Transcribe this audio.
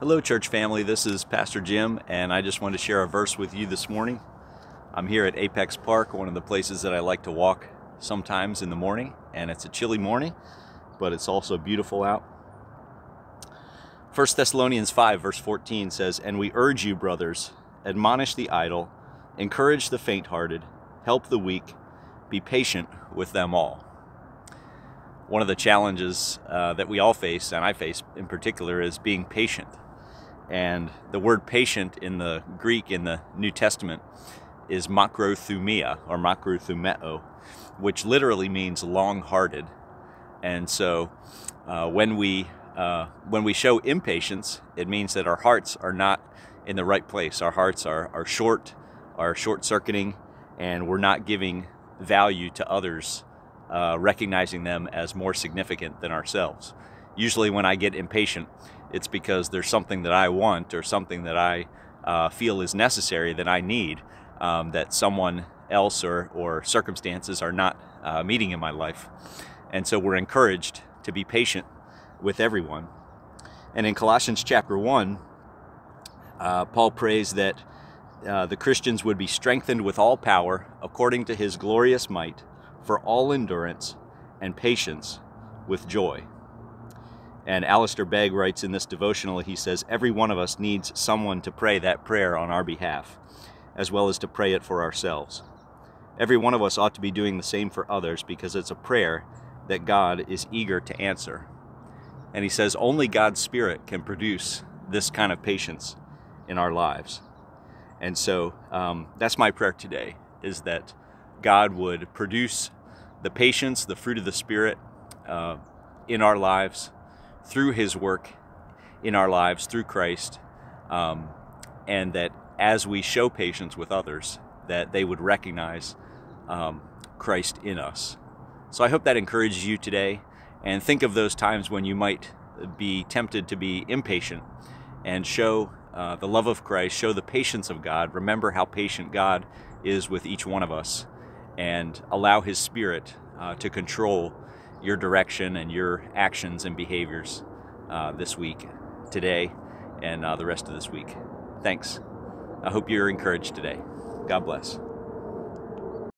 Hello, church family. This is Pastor Jim, and I just wanted to share a verse with you this morning. I'm here at Apex Park, one of the places that I like to walk sometimes in the morning, and it's a chilly morning, but it's also beautiful out. 1 Thessalonians 5, verse 14 says, "And we urge you, brothers, admonish the idle, encourage the faint-hearted, help the weak, be patient with them all." One of the challenges that we all face, and I face in particular, is being patient. And the word patient in the Greek in the New Testament is makrothumia or makrothumeo, which literally means long-hearted. And so when we show impatience, it means that our hearts are not in the right place. Our hearts are short-circuiting, and we're not giving value to others, recognizing them as more significant than ourselves. Usually when I get impatient, it's because there's something that I want or something that I feel is necessary, that I need, that someone else or circumstances are not meeting in my life. And so we're encouraged to be patient with everyone. And in Colossians chapter 1, Paul prays that the Christians would be strengthened with all power according to his glorious might for all endurance and patience with joy. And Alistair Begg writes in this devotional, he says, "Every one of us needs someone to pray that prayer on our behalf, as well as to pray it for ourselves. Every one of us ought to be doing the same for others, because it's a prayer that God is eager to answer." And he says, only God's Spirit can produce this kind of patience in our lives. And so that's my prayer today, is that God would produce the patience, the fruit of the Spirit in our lives, through his work in our lives, through Christ, and that as we show patience with others, that they would recognize Christ in us. So I hope that encourages you today, and think of those times when you might be tempted to be impatient, and show the love of Christ, show the patience of God. Remember how patient God is with each one of us, and allow his Spirit to control your direction and your actions and behaviors this week, today, and the rest of this week. Thanks. I hope you're encouraged today. God bless.